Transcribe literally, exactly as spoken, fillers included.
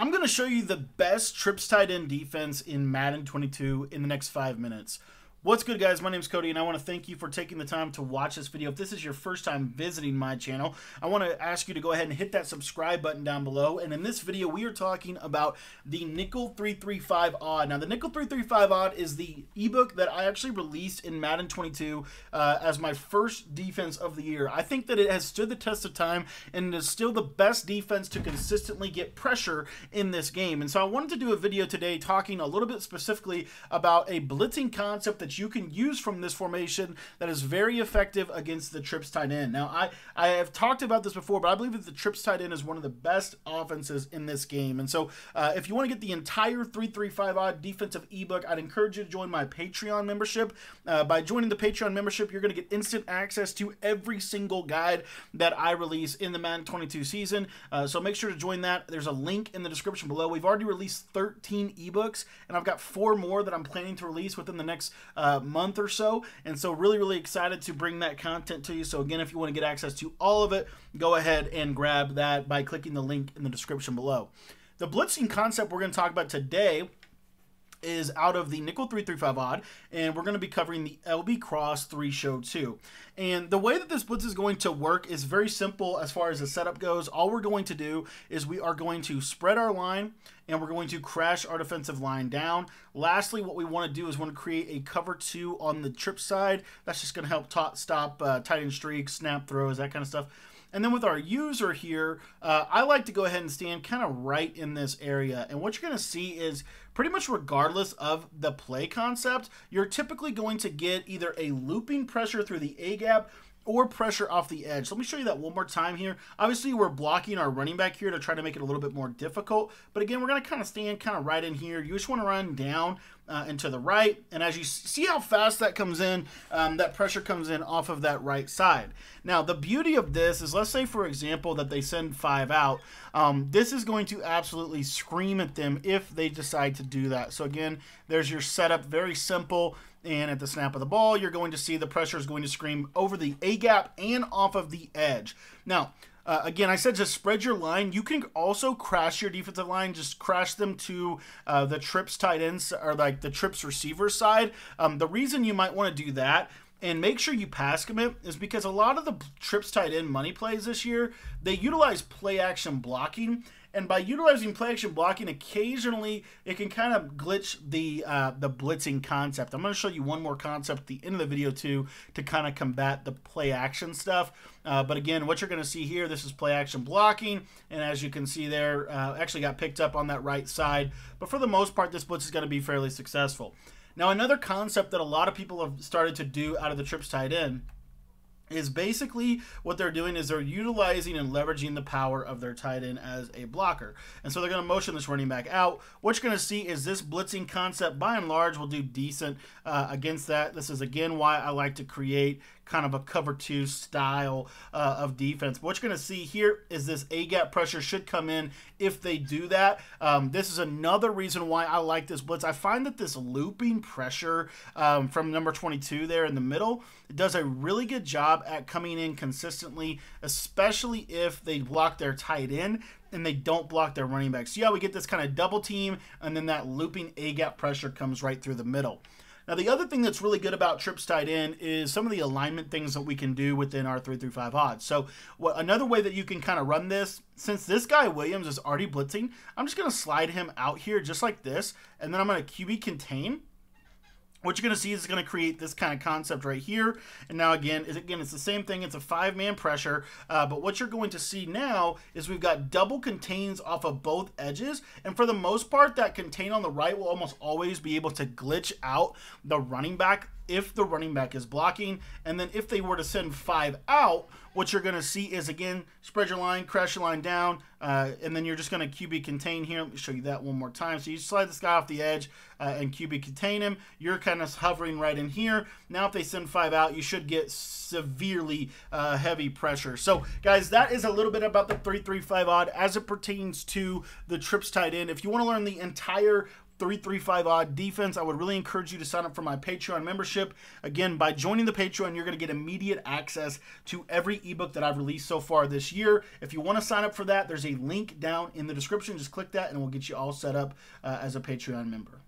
I'm going to show you the best trips tight end defense in Madden twenty-two in the next five minutes. What's good, guys? My name is Cody, and I want to thank you for taking the time to watch this video. If this is your first time visiting my channel, I want to ask you to go ahead and hit that subscribe button down below. And in this video, we are talking about the nickel three thirty-five odd. Now, the nickel three thirty-five odd is the ebook that I actually released in Madden twenty-two uh, as my first defense of the year. I think that it has stood the test of time and is still the best defense to consistently get pressure in this game. And so I wanted to do a video today talking a little bit specifically about a blitzing concept that you can use from this formation that is very effective against the trips tight end. Now, I, I have talked about this before, but I believe that the trips tight end is one of the best offenses in this game. And so uh, if you want to get the entire three thirty-five odd defensive ebook, I'd encourage you to join my Patreon membership. Uh, by joining the Patreon membership, you're going to get instant access to every single guide that I release in the Madden twenty-two season. Uh, so make sure to join that. There's a link in the description below. We've already released thirteen ebooks, and I've got four more that I'm planning to release within the next uh, Uh, month or so, and so really really excited to bring that content to you. So again, if you want to get access to all of it, go ahead and grab that by clicking the link in the description below. The blitzing concept we're going to talk about today is out of the nickel three thirty-five odd, and we're going to be covering the L B cross three show two. And the way that this blitz is going to work is very simple as far as the setup goes. All we're going to do is we are going to spread our line, and we're going to crash our defensive line down. Lastly, what we want to do is we want to create a cover two on the trip side. That's just going to help top, stop uh, tight end streaks, snap throws, that kind of stuff. And then with our user here, uh, I like to go ahead and stand kind of right in this area. And what you're going to see is pretty much regardless of the play concept, you're typically going to get either a looping pressure through the A-gap or pressure off the edge. So let me show you that one more time here. Obviously, we're blocking our running back here to try to make it a little bit more difficult. But again, we're going to kind of stand kind of right in here. You just want to run down uh, and to the right. And as you see how fast that comes in, um, that pressure comes in off of that right side. Now, the beauty of this is, let's say, for example, that they send five out. Um, this is going to absolutely scream at them if they decide to do that. So again, there's your setup. Very simple. And at the snap of the ball, you're going to see the pressure is going to scream over the A-gap and off of the edge. Now, uh, again, I said just spread your line. You can also crash your defensive line. Just crash them to uh, the trips tight ends or like the trips receiver side. Um, the reason you might want to do that and make sure you pass commit is because a lot of the trips tight end money plays this year, they utilize play action blocking. And by utilizing play action blocking, occasionally it can kind of glitch the uh, the blitzing concept. I'm going to show you one more concept at the end of the video too to kind of combat the play action stuff. Uh, but again, what you're going to see here, this is play action blocking. And as you can see there, uh, actually got picked up on that right side. But for the most part, this blitz is going to be fairly successful. Now, another concept that a lot of people have started to do out of the trips tight end is basically what they're doing is they're utilizing and leveraging the power of their tight end as a blocker. And so they're going to motion this running back out. What you're going to see is this blitzing concept, by and large, will do decent uh, against that. This is, again, why I like to create kind of a cover two style uh, of defense. But what you're going to see here is this A-gap pressure should come in if they do that. Um, this is another reason why I like this blitz. I find that this looping pressure um, from number twenty-two there in the middle, it does a really good job at coming in consistently, especially if they block their tight end and they don't block their running back. So yeah, we get this kind of double team, and then that looping A-gap pressure comes right through the middle. Now, the other thing that's really good about trips tight end is some of the alignment things that we can do within our three thirty-five odds. So what, another way that you can kind of run this, since this guy Williams is already blitzing, I'm just going to slide him out here just like this, and then I'm going to Q B contain. What you're going to see is going to create this kind of concept right here. And now again, is again, it's the same thing. It's a five-man pressure. Uh, but what you're going to see now is we've got double contains off of both edges. And for the most part, that contain on the right will almost always be able to glitch out the running back if the running back is blocking. And then if they were to send five out, what you're going to see is, again, spread your line, crash your line down, uh, and then you're just going to Q B contain here. Let me show you that one more time. So you slide this guy off the edge uh, and Q B contain him. You're kind of hovering right in here. Now if they send five out, you should get severely uh, heavy pressure. So, guys, that is a little bit about the three thirty-five odd as it pertains to the trips tight end. If you want to learn the entire three three five odd defense. I would really encourage you to sign up for my Patreon membership. Again, by joining the Patreon, you're going to get immediate access to every ebook that I've released so far this year. If you want to sign up for that, there's a link down in the description. Just click that and we'll get you all set up uh, as a Patreon member.